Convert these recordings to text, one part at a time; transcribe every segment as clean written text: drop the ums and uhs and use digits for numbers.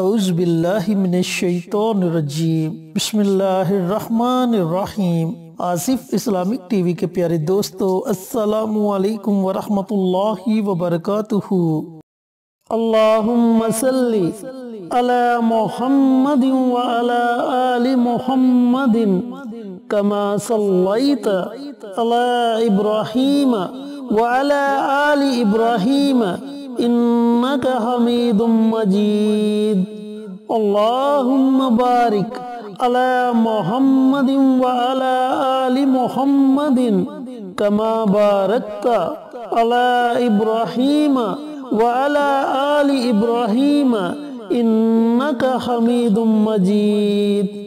औज़ु बिल्लाहि मिनश शैतानिर रजीम, बिस्मिल्लाहिर रहमानिर रहीम। आसिफ इस्लामिक टीवी के प्यारे दोस्तों, अस्सलामु अलैकुम व रहमतुल्लाहि व बरकातुहू। अल्लाहुम्मा सल्ली अला मुहम्मदिन व अला आलि मुहम्मदिन कमा सल्लैता अला इब्राहीम व अला आलि इब्राहीम इन्नका हमीदुम मजीद। अल्लाहुम्मा बारिक अला मुहम्मदिन व अला आलि मुहम्मदिन कमा बारकता अला इब्राहीम व अला आलि इब्राहीम इन्नका हमीदुम मजीद।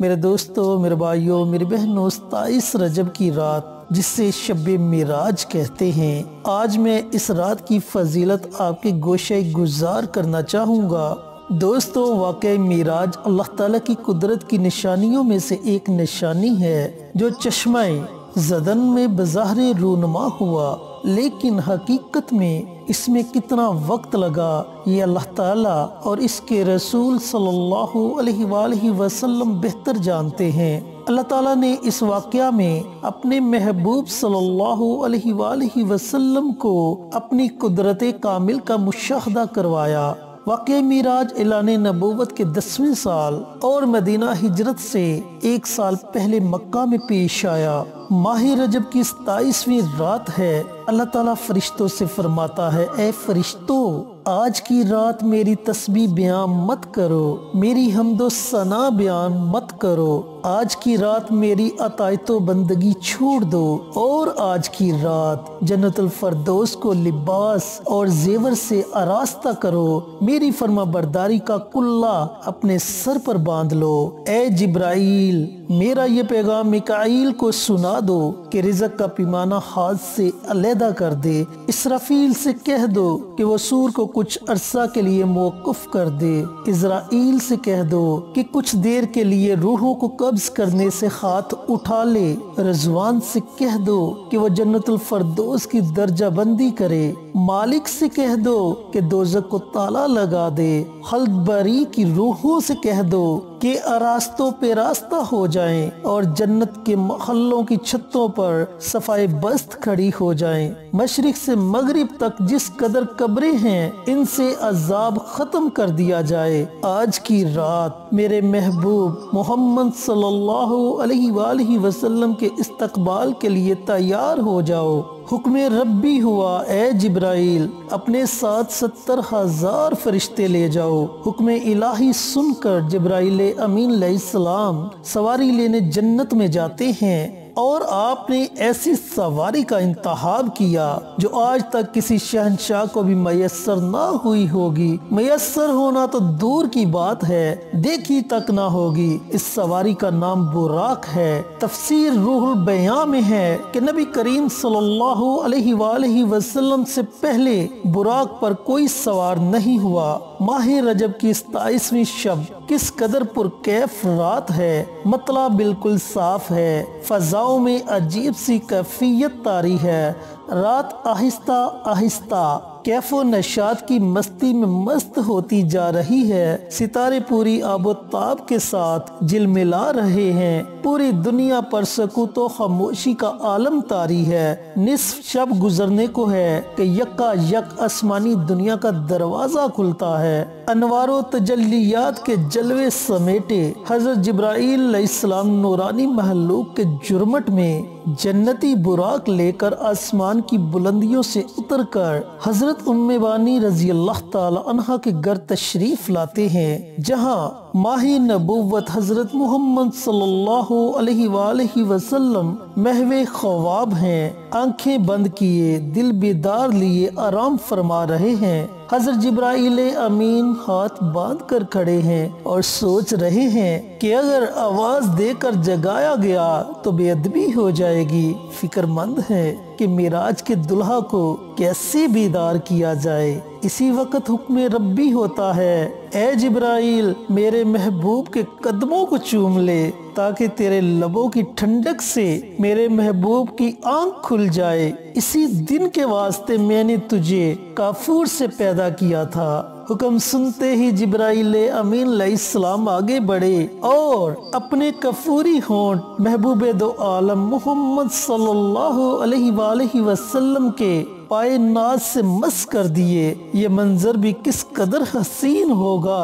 मेरे दोस्तों, मेरे भाइयों, मेरी बहनों, 27 रजब की रात जिससे शब्बे मेराज कहते हैं, आज मैं इस रात की फजीलत आपके गोशे गुजार करना चाहूँगा। दोस्तों, वाकई मेराज अल्लाह ताला की कुदरत की निशानियों में से एक निशानी है, जो चश्माए ज़दन में बज़ाहरे रूनुमा हुआ, लेकिन हकीकत में इसमें कितना वक्त लगा, ये अल्लाह ताला और इसके रसूल सल्लल्लाहु अलैहि वसल्लम बेहतर जानते हैं। अल्लाह ताला ने इस वाक़या में अपने महबूब सल्लल्लाहु अलैहि वसल्लम को अपनी कुदरत कामिल का मुशाहदा करवाया। वाक़या मेराज ऐलान नबूवत के 10वें साल और मदीना हिजरत से 1 साल पहले मक्का में पेश आया। माह रजब की 27वीं रात है। अल्लाह ताला फरिश्तों से फरमाता है, ए फरिश्तों, आज की रात मेरी तस्बीह बयान मत करो, मेरी हमदो सना बयान मत करो, आज की रात मेरी अतायतो बंदगी छोड़ दो, और आज की रात जन्नतुल फरदौस को लिबास और जेवर से आरास्ता करो, मेरी फर्मा बरदारी का कुल्ला अपने सर पर बांध लो। ए जिब्राइल, मेरा ये पैगाम मिकाईल को सुना दो कि रिज़्क का पैमाना हाथ से अलहदा कर दे, इसराफील से कह दो कि वो सूर को कुछ अरसा के लिए मौकुफ कर दे, इजराइल से कह दो कि कुछ देर के लिए रूहों को कब्ज करने से हाथ उठा ले, रजवान से कह दो कि वो जन्नतुल फरदौस की दर्जा बंदी करे, मालिक से कह दो कि दोज़ख को ताला लगा दे, हल्दबरी की रूहों से कह दो कि आरास्तों पे रास्ता हो जाएं और जन्नत के महलों की छतों पर सफाई बस्त खड़ी हो जाएं। मशरिक से मगरिब तक जिस कदर कब्रें हैं, इनसे अजाब खत्म कर दिया जाए। आज की रात मेरे महबूब मोहम्मद सल्लल्लाहु अलैहि वसल्लम के इस्तकबाल के लिए तैयार हो जाओ। हुक्मे रब्बी हुआ, ए जिब्राइल, अपने साथ 70,000 फरिश्ते ले जाओ। हुक्मे इलाही सुनकर जिब्राइल अमीन अलैहिस्सलाम सवारी लेने जन्नत में जाते हैं, और आपने ऐसी सवारी का इंतखाब किया जो आज तक किसी शहनशाह को भी मयसर ना हुई होगी, मयसर होना तो दूर की बात है, देखी तक ना होगी। इस सवारी का नाम बुराक है। तफसीर रूहुल बयां में है कि नबी करीम सल्लल्लाहु अलैहि वसल्लम से पहले बुराक पर कोई सवार नहीं हुआ। माह रजब की 27वीं शब किस कदर पुरकैफ रात है, मतला बिल्कुल साफ है, फजाओं में अजीब सी कैफियत तारी है। रात आहिस्ता आहिस्ता कैफो नशात की मस्ती में मस्त होती जा रही है। सितारे पूरी आबोताब के साथ झिलमिला रहे हैं। पूरी दुनिया पर सकूतो खामोशी का आलम तारी है। निस्फ शब गुजरने को है कि यक्का यक आसमानी दुनिया का दरवाजा खुलता है। अनवारो तजल्लियात के जलवे समेटे हजरत जिब्राइल अलैहिस्सलाम नूरानी महलूक के जुर्मट में जन्नती बुराक लेकर आसमान की बुलंदियों से उतरकर हजरत उम्मे बानी रजी अल्लाह ताला अन्हा के घर तशरीफ लाते हैं, जहाँ माही नबुव्वत हजरत मोहम्मद सल्लल्लाहु अलैहि वसल्लम महवे ख्वाब हैं। आंखें बंद किए, दिल बेदार लिए आराम फरमा रहे हैं। हजरत जिब्राइल अमीन हाथ बांध कर खड़े हैं और सोच रहे हैं कि अगर आवाज देकर जगाया गया तो बेअदबी हो जाएगी। फिक्रमंद है कि मेराज के दुल्हा को कैसे बेदार किया जाए। इसी वक्त हुक्म रब्बी होता है, ए जिब्राइल, मेरे महबूब के कदमों को चूम ले, ताकि तेरे लबों की ठंडक से मेरे महबूब की आंख खुल जाए। इसी दिन के वास्ते मैंने तुझे काफूर से पैदा किया था। हुक्म सुनते ही जिब्राइल अमीन अलैहिस्सलाम आगे बढ़े और अपने कफूरी होंठ महबूब दो आलम मोहम्मद सल्लल्लाहु अलैहि वसल्लम के पाए नाज से मस कर दिए। ये मंजर भी किस कदर हसीन होगा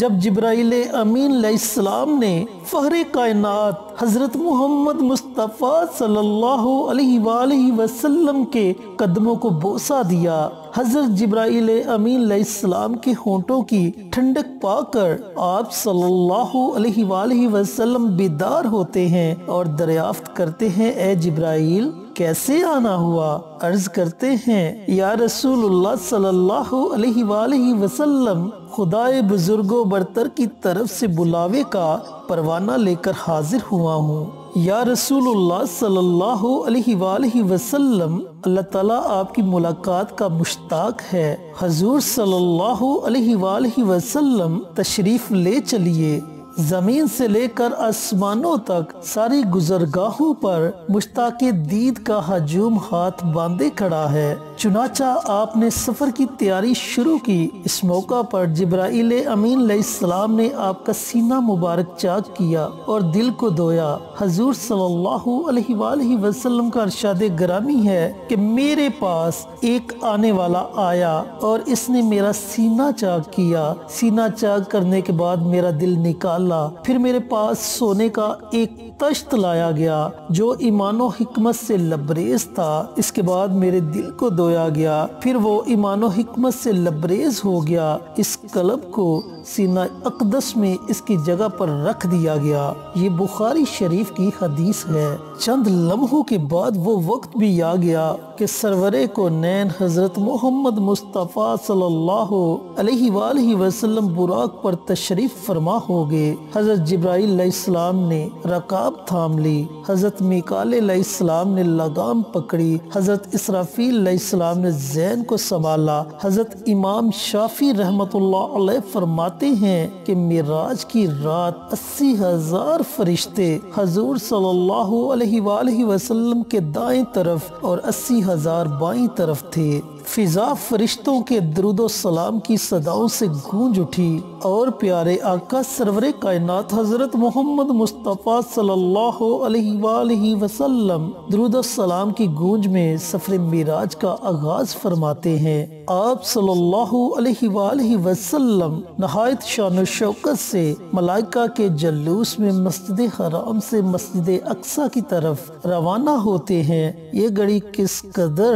जब जिब्राइल अमीन अलैहिस्सलाम ने फहरे कायनात हजरत मोहम्मद मुस्तफ़ा सल्लल्लाहु अलैहि वसल्लम के कदमों को बोसा दिया। हजरत जिब्राइल अमीन अलैहिस्सलाम के होंठों की ठंडक पाकर आप सल्लल्लाहु अलैहि वसल्लम बेदार होते हैं और दरियाफ्त करते हैं, ए जिब्राइल कैसे आना हुआ? अर्ज करते हैं, या रसूलुल्लाह सल्लल्लाहु अलैहि वसल्लम, खुदाए बुजुर्गो बरतर की तरफ से बुलावे का परवाना लेकर हाजिर हुआ हूँ। या रसूलुल्लाह सल्लल्लाहु अलैहि वसल्लम, अल्लाह ताला आपकी मुलाकात का मुश्ताक है। हजूर सल्लल्लाहु अलैहि वसल्लम तशरीफ ले चलिए। ज़मीन से लेकर आसमानों तक सारी गुजरगाहों पर मुश्ताके दीद का हजूम हाथ बांधे खड़ा है। चुनाचा आपने सफर की तैयारी शुरू की। इस मौका पर जिब्राइल अमीन अलैहिस्सलाम ने आपका सीना मुबारक चाक किया और दिल को धोया। हजूर सल्लल्लाहु अलैहि वसल्लम का इरशादे गिरामी है कि मेरे पास एक आने वाला आया और इसने मेरा सीना चाक किया। सीना चाक करने के बाद मेरा दिल निकाला, फिर मेरे पास सोने का एक तश्त लाया गया जो ईमान और हिकमत से लबरेज था। इसके बाद मेरे दिल को धोया गया, फिर वो ईमान और हिकमत से लबरेज हो गया। इस कलब को सीना अकदस में इसकी जगह पर रख दिया गया। ये बुखारी शरीफ की हदीस है। चंद लम्हों के बाद वो वक्त भी आ गया कि सरवरे को नैन हजरत मोहम्मद मुस्तफ़ा सल्लल्लाहु अलैहि वसल्लम बुराक पर तशरीफ फरमा हो गए। हजरत जिब्राइल अलैहिस्सलाम ने रकाब थाम ली, हजरत मीकाईल अलैहिस्सलाम ने लगाम पकड़ी, हजरत इसराफील अलैहिस्सलाम ने ज़ैन को संभाला। हजरत इमाम शाफी रहमतुल्लाह अलैह फरमाते हैं कि मेराज की रात 80,000 फरिश्ते हजूर सल्लल्लाहु अलैहि वसल्लम के दाएं तरफ और 80,000 बाईं तरफ थे। फिजा फरिश्तों के दुरूदो सलाम की सदाओं से गूंज उठी और प्यारे आका सरवरे कायनात हजरत मोहम्मद मुस्तफ़ा सल्लल्लाहु अलैहि वसल्लम दुरूदो सलाम की गूंज में सफर मेराज का आगाज फरमाते हैं। आप सल्लल्लाहु अलैहि वसल्लम नहायत शान शौकत से मलाइका के जलूस में मस्जिद हराम से मस्जिद अक्सा की तरफ रवाना होते हैं। ये घड़ी किस कदर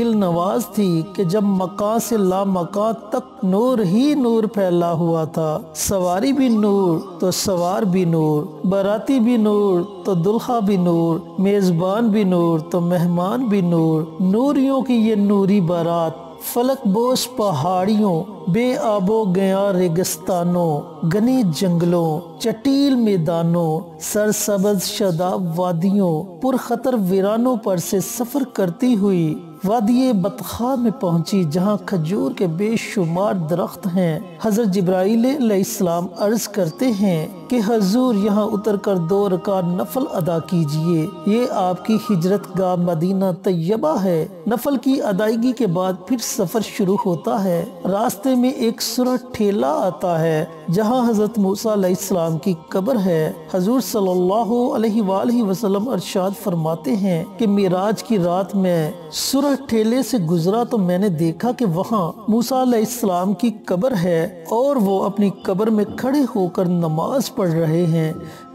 दिल नवाज थी कि जब मकान से ला मकान तक नूर ही नूर फैला हुआ था। सवारी भी नूर तो सवार भी नूर, बराती भी नूर तो दुल्हा भी नूर, मेजबान भी नूर तो मेहमान भी नूर। नूरियों की ये नूरी बारात फलकबोश पहाड़ियों, बेआबो गया रेगिस्तानों, घने जंगलों, चटील मैदानों, सरसब्ज शदाब वादियों, पुरखतर वीरानों पर से सफर करती हुई वादिये बतखा में पहुंची जहां खजूर के बेशुमार दरख्त हैं। हजरत जिब्राइल अलैहिस्सलाम अर्ज करते हैं कि हजूर यहां उतर कर 2 रकात नफल अदा कीजिए। ये आपकी हिजरत गाह मदीना तैयबा है। नफल की अदायगी के बाद फिर सफर शुरू होता है। रास्ते में एक सुरा ठेला आता है जहां हजरत मूसा अलैहिस्सलाम की कब्र है। हजूर सल्लल्लाहु अलैहि वसल्लम इरशाद फरमाते हैं कि मेराज की रात में सुरा ठेले से गुजरा तो मैंने देखा कि वहाँ मूसा अलैहिस्सलाम की कब्र है और वो अपनी कब्र में खड़े होकर नमाज पढ़ रहे हैं।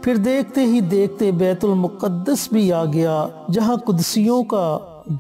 फिर देखते ही देखते बैतुल मुक़द्दस भी आ गया जहाँ कुदसियों का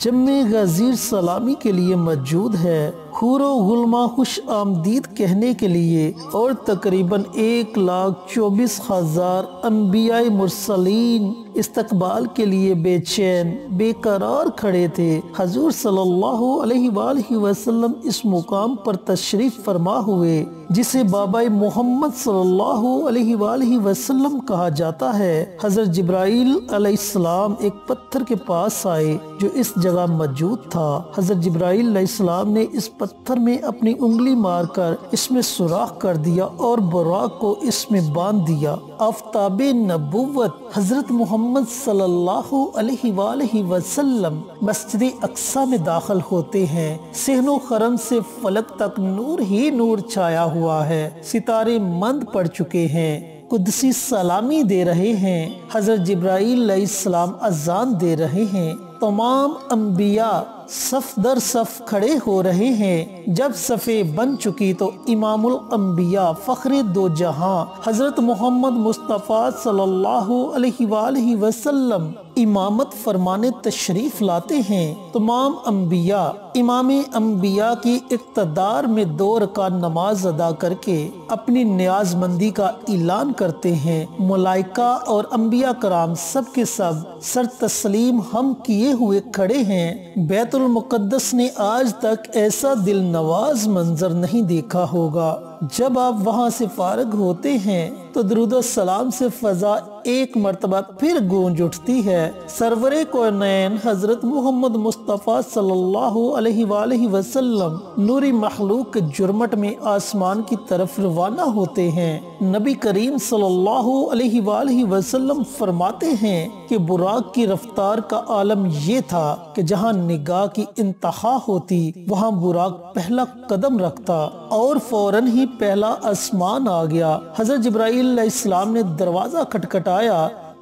जम्मे गज़ीर सलामी के लिए मौजूद है। हुरो गुलमा खुश आमदीद कहने के लिए और तकरीबन 1,24,000 अम्बियाए मुरसलीन इस्तकबाल के लिए बेचैन बेकरार खड़े थे। हजूर सल्लल्लाहु अलैहि वसल्लम इस मुकाम पर तशरीफ फरमा हुए जिसे बाबाए मोहम्मद सल्लल्लाहु अलैहि वसल्लम कहा जाता है। हजरत जिब्राइल अलैहिस्सलाम एक पत्थर के पास आए जो इस जगह मौजूद था। हजरत जिब्राइल अलैहिस्सलाम ने इस पत्थर में अपनी उंगली मारकर इसमें सुराख कर दिया और बुराक को इसमें बांध दिया। आफताब नबुव्वत हजरत मोहम्मद सल्लल्लाहु अलैहि वसल्लम मस्जिद अक्सा में दाखिल होते हैं। सहनो खरम से फलक तक नूर ही नूर छाया हुआ है, सितारे मंद पड़ चुके हैं, कुदसी सलामी दे रहे हैं, हजरत जिब्राईल अलैहिस्सलाम अजान दे रहे हैं, तमाम अम्बिया सफ दर सफ खड़े हो रहे हैं। जब सफ़े बन चुकी तो इमामुल अम्बिया फ़ख्रे दो जहां हज़रत मोहम्मद मुस्तफ़ा सल्लल्लाहु अलैहि वसल्लम इमामत फरमाने तशरीफ़ लाते हैं। तमाम अम्बिया इमाम अम्बिया की इक़्तदार में दो रकात नमाज अदा करके अपनी न्याजमंदी का ऐलान करते हैं। मलाइका और अम्बिया कराम सब के सब सर तस्लीम हम किए हुए खड़े हैं। बैत मुक़द्दस ने आज तक ऐसा दिल नवाज मंजर नहीं देखा होगा। जब आप वहाँ से फारग होते हैं तो दरूद और सलाम से फ़ज़ा एक मरतबा फिर गूंज उठती है। सरवरे कौनैन हज़रत मोहम्मद मुस्तफ़ा सल्लल्लाहु अलैहि वसल्लम नूरी मखलूक के जुर्मट में आसमान की तरफ रवाना होते हैं। नबी करीम सल्लल्लाहु अलैहि वसल्लम फरमाते हैं कि बुराक की रफ्तार का आलम ये था कि जहाँ निगाह की इंतहा होती वहाँ बुराक पहला कदम रखता और फौरन ही पहला आसमान आ गया। हजरत जिब्राईल अलैहिस्सलाम ने दरवाजा खटखटाया।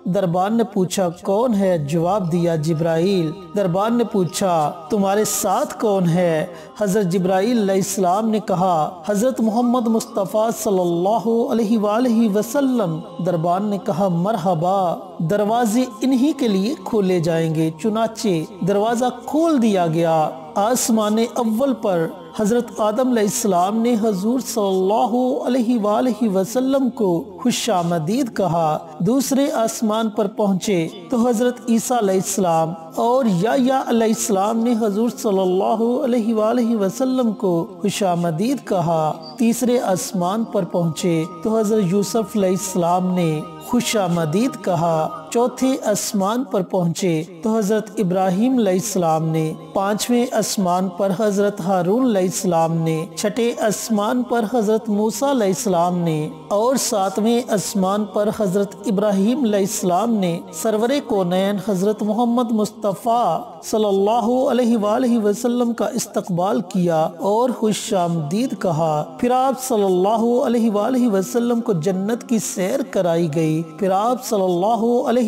दरबान ने पूछा कौन है? जवाब दिया जिब्राईल। दरबान ने पूछा तुम्हारे साथ कौन है? हजरत जिब्राईल अलैहिस्सलाम ने कहा हजरत मोहम्मद मुस्तफ़ा सल्लल्लाहु अलैहि वसल्लम। दरबान ने कहा मरहबा, दरवाजे इन्हीं के लिए खोले जाएंगे। चुनाचे दरवाजा खोल दिया गया। आसमान अव्वल पर हज़रत आदम अलैहिस्सलाम ने हजूर सल्लल्लाहु अलैहि वसल्लम को खुशामदीद कहा। दूसरे आसमान पर पहुँचे तो हज़रत ईसा अलैहिस्सलाम और याया अलैहिस्सलाम ने हजूर सल्लल्लाहु अलैहि वसल्लम को खुशामदीद कहा। तीसरे आसमान पर पहुँचे तो हज़रत यूसुफ अलैहिस्सलाम ने खुशामदीद कहा। चौथे आसमान पर पहुँचे तो हज़रत इब्राहीम अलैहिस्सलाम ने, पाँचवें आसमान पर हज़रत हारून अलैहिस्सलाम ने, छठे आसमान पर हज़रत मूसा अलैहिस्सलाम ने और सातवें आसमान पर हज़रत इब्राहीम अलैहिस्सलाम ने सरवरे कोनैन हज़रत मोहम्मद मुस्तफ़ा सल्लल्लाहु अलैहि वसल्लम का इस्तकबाल किया और खुशामदीद कहा। फिर आप सल्लल्लाहु अलैहि वसल्लम को जन्नत की सैर कराई गई। फिर आप सल्लल्लाहु अलैहि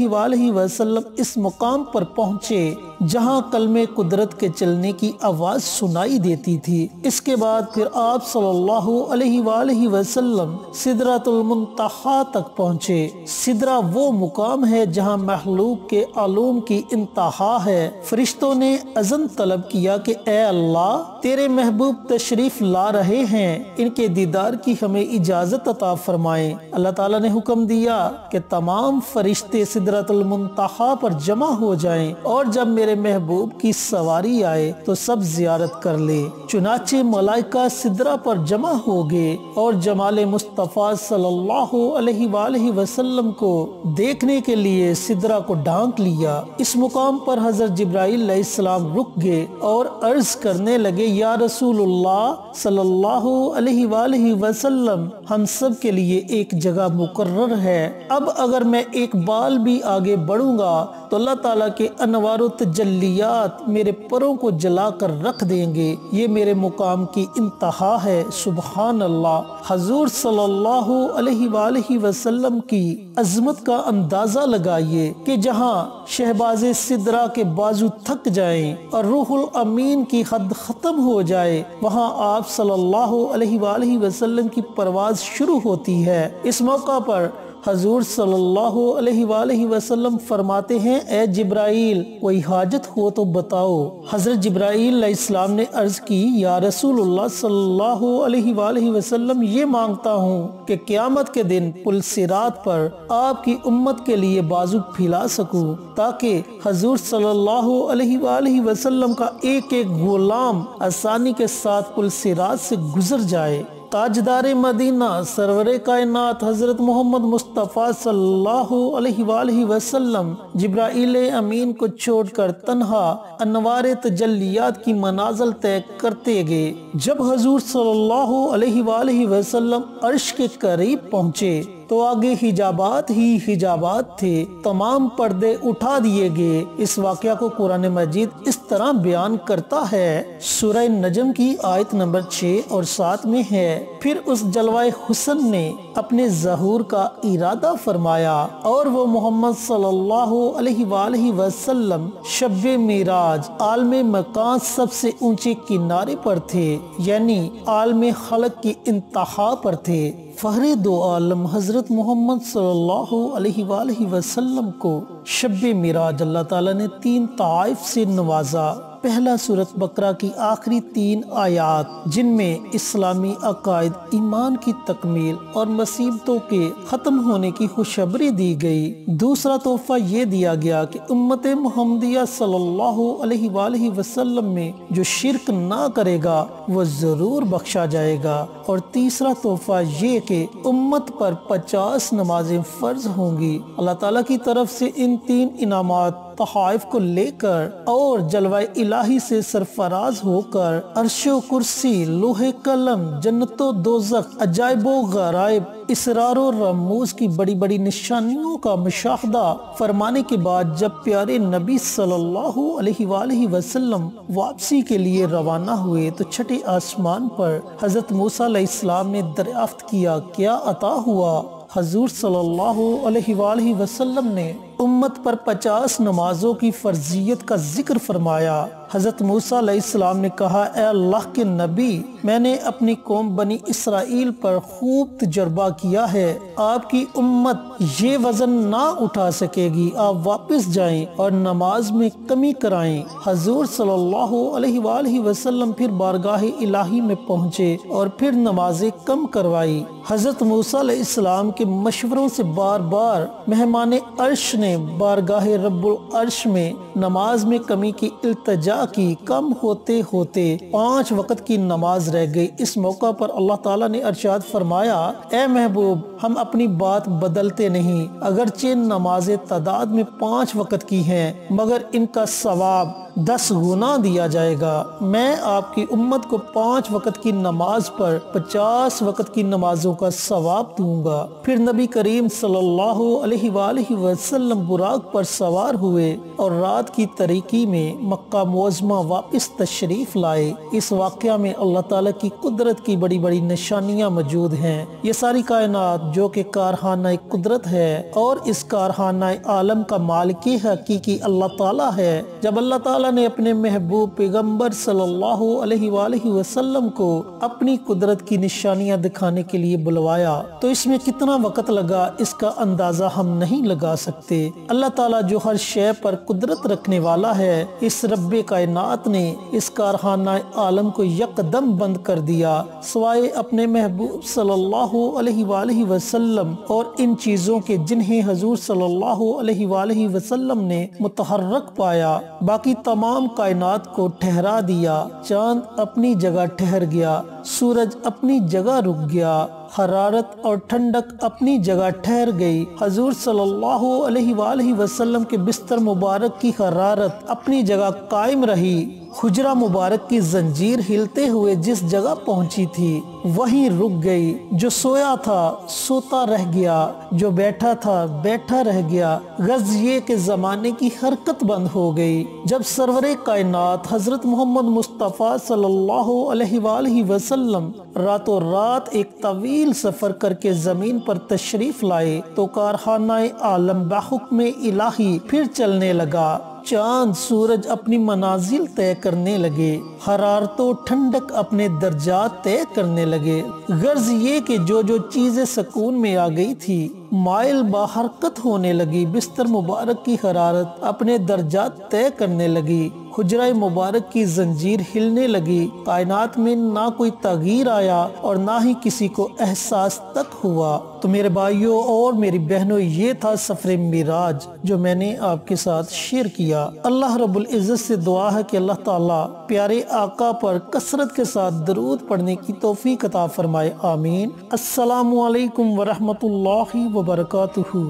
वसल्लम इस मुकाम पर पहुँचे जहाँ कलमे कुदरत के चलने की आवाज़ सुनाई देती थी। इसके बाद फिर आप सल्लल्लाहु अलैहि वसल्लम सिदरातुल मुंतहा तक पहुँचे। सिदरा वो मुकाम है जहाँ महलूक के आलूम की इंतहा है। फरिश्तों ने अज़न तलब किया कि ए अल्लाह, तेरे महबूब तशरीफ ला रहे हैं, इनके दीदार की हमें इजाज़त अता फरमाए। अल्लाह ताला ने हुक्म दिया कि तमाम फरिश्ते सिदरातुल मुंतहा पर जमा हो जाएं और जब मेरे महबूब की सवारी आए तो सब जियारत कर ले। चुनाचे मलाइका सिदरा पर जमा हो गए और जमाले मुस्तफ़ा सल्लल्लाहु अलैहि वसल्लम को देखने के लिए सिदरा को ढांक लिया। इस मुकाम पर हजरत जिब्राईल अलैहिस्सलाम रुक गए और अर्ज करने लगे या रसूलुल्लाह सल्लल्लाहु अलैहि वसल्लम, हम सब के लिए एक जगह मुकर्रर है। अब अगर मैं एक बाल भी आगे बढ़ूंगा तो अल्लाह ताला के अनवारो तजल्लियात मेरे परों को जला कर रख देंगे। ये मेरे मुकाम की इंतहा है। सुबहान अल्लाह। हजूर सल्लल्लाहु अलैहि वसल्लम की अजमत का अंदाजा लगाइए कि जहाँ शहबाज सिदरा के बाजू थक जाएं और रूहुल अमीन की हद खत्म हो जाए, वहाँ आप सल्लल्लाहु अलैहि वसल्लम की परवाज शुरू होती है। इस मौका पर हजूर सल्लल्लाहु अलैहि वसल्लम फरमाते हैं ए जिब्राईल, कोई हाजत हो तो बताओ। हजरत जिब्राईल अलैहिस्सलाम ने अर्ज की या रसूलुल्लाह सल्लल्लाहु अलैहि वसल्लम, ये मांगता हूँ कि क़यामत के दिन पुल सिरात पर आपकी उम्मत के लिए बाजू फैला सकूँ ताकि हजूर सल्लल्लाहु अलैहि वसल्लम का एक एक गुलाम आसानी के साथ पुल सिरात से गुजर जाए। ताजदार मदीना सरवर कायनात हज़रत मोहम्मद मुस्तफ़ा सल्लल्लाहु अलैहि वसल्लम जिब्राइल अमीन को छोड़कर तन्हा अनवार तजल्लियात की मनाज़िल तय करते गए। जब हजूर सल्लल्लाहु अलैहि वसल्लम अर्श के करीब पहुँचे तो आगे हिजाबात ही हिजाबात थे, तमाम पर्दे उठा दिए गए। इस वाक़या को कुरान मजीद इस तरह बयान करता है, सूरह नजम की आयत नंबर 6 और 7 में है। फिर उस जलवाए हुस्न ने अपने ज़हूर का इरादा फरमाया और वो मोहम्मद सल्लल्लाहु अलैहि वसल्लम शब्बे मेराज आलमे मकान सबसे ऊंचे किनारे पर थे, यानी आलमे खलक की इंतहा पर थे। फहरे दो आलम हजरत मोहम्मद सल्लल्लाहु अलैहि वसल्लम को शब्बे मेराज अल्लाह ताला ने 3 तआइफ से नवाजा। पहला सूरत बकरा की आखिरी 3 आयात, जिनमें इस्लामी अकायद, ईमान की तकमील और मुसीबतों के खत्म होने की खुशबरी दी गई। दूसरा तोहफा ये दिया गया कि उम्मत मोहम्मदिया सल्लल्लाहु अलैहि वसल्लम में जो शिरक ना करेगा वो जरूर बख्शा जाएगा। और तीसरा तोहफा ये कि उम्मत पर 50 नमाजें फर्ज होंगी। अल्लाह ताला की तरफ से इन 3 इनामात तहाइफ को लेकर और जलवाए इलाही से सरफराज होकर अर्शो कुर्सी, लोहे कलम, जन्नतो दोजख, अजायबो गरायब, इसरार और रमूज की बड़ी बड़ी निशानियों का मुशाहदा फरमाने के बाद जब प्यारे नबी सल्लल्लाहु अलैहि वसल्लम वापसी के लिए रवाना हुए तो छठे आसमान पर हजरत मूसा अलैहिस्सलाम ने दरियाफ्त किया, क्या अता हुआ? हजूर सल्लल्लाहु अलैहि वसल्लम ने उम्मत पर 50 नमाजों की फर्जियत का जिक्र फरमाया। हजरत मूसा अलैहिस्सलाम ने कहा, ए अल्लाह के नबी, मैंने अपनी कौम बनी इसराइल पर खूब तजर्बा किया है, आपकी उम्मत ये वजन ना उठा सकेगी, आप वापस जाएं और नमाज में कमी कराएं। हजूर सल्लल्लाहु अलैहि वसल्लम फिर बारगाहे इलाही में पहुँचे और फिर नमाजें कम करवाई। हजरत मूसा अलैहिस्सलाम के मशवरों से बार बार मेहमान अर्श ने बारगाहे रब्बुल अर्श में नमाज में कमी की इल्तिजा की। कम होते होते 5 वक्त की नमाज रह गई। इस मौका पर अल्लाह ताला ने इरशाद फरमाया, ए महबूब, हम अपनी बात बदलते नहीं, अगरचे नमाजें तादाद में 5 वक्त की हैं मगर इनका सवाब 10 गुना दिया जाएगा। मैं आपकी उम्मत को 5 वक्त की नमाज पर 50 वक्त की नमाजों का सवाब दूंगा। फिर नबी करीम सल्लल्लाहु अलैहि वसल्लम बुराक पर सवार हुए और रात की तरीकी में मक्का मुअज्जमा वापस तशरीफ लाए। इस वाक़या में अल्लाह ताला की कुदरत की बड़ी बड़ी निशानियाँ मौजूद हैं। ये सारी कायनात जो कि कारखाना कुदरत है और इस कारखाना आलम का मालिक हकीकी अल्लाह ताला है। जब अल्लाह ताला ने अपने महबूब पैगम्बर सल्लल्लाहु अलैहि वसल्लम को अपनी कुदरत की निशानियां दिखाने के लिए बुलवाया तो इसमें कितना वक्त लगा इसका अंदाजा हम नहीं लगा सकते। अल्लाह ताला जो हर शय पर कुदरत रखने वाला है, इस रब्बे कायनात ने इस कारखाना आलम को यकदम बंद कर दिया, सवाए अपने महबूब सल्लल्लाहु अलैहि वसल्लम और इन चीजों के जिन्हें हजूर सल्लल्लाहु अलैहि वसल्लम ने मुतहर्रक पाया। बाकी तमाम कायनात को ठहरा दिया, चांद अपनी जगह ठहर गया, सूरज अपनी जगह रुक गया, हरारत और ठंडक अपनी जगह ठहर गई, हजूर सल्लल्लाहु अलैहि वसल्लम के बिस्तर मुबारक की हरारत अपनी जगह कायम रही, हुजरा मुबारक की जंजीर हिलते हुए जिस जगह पहुंची थी वहीं रुक गई, जो सोया था सोता रह गया, जो बैठा था बैठा रह गया। गर्ज ये के जमाने की हरकत बंद हो गई। जब सरवरे कायनात हजरत मोहम्मद मुस्तफ़ा सल्लल्लाहु अलैहि वसल्लम रातों रात एक तवील सफर करके ज़मीन पर तशरीफ लाए तो कारखानाए आलम बाहुक्मे इलाही फिर चलने लगा। चांद सूरज अपनी मनाजिल तय करने लगे, हरारतों ठंडक अपने दर्जात तय करने लगे। गर्ज ये कि जो जो चीजें सकून में आ गई थी माइल बाहरकत होने लगी, बिस्तर मुबारक की हरारत अपने दर्जात तय करने लगी, हुजरा मुबारक की जंजीर हिलने लगी। कायनात में ना कोई तगीर आया और ना ही किसी को एहसास तक हुआ। तो मेरे भाइयों और मेरी बहनों, ये था सफर मिराज जो मैंने आपके साथ शेयर किया। अल्लाह रब्बुल इज़्ज़त से दुआ है कि अल्लाह ताला प्यारे आका पर कसरत के साथ दरूद पढ़ने की तौफीक अता फरमाए। आमीन। अस्सलामु अलैकुम वरहमतुल्लाहि वबरकातुहू।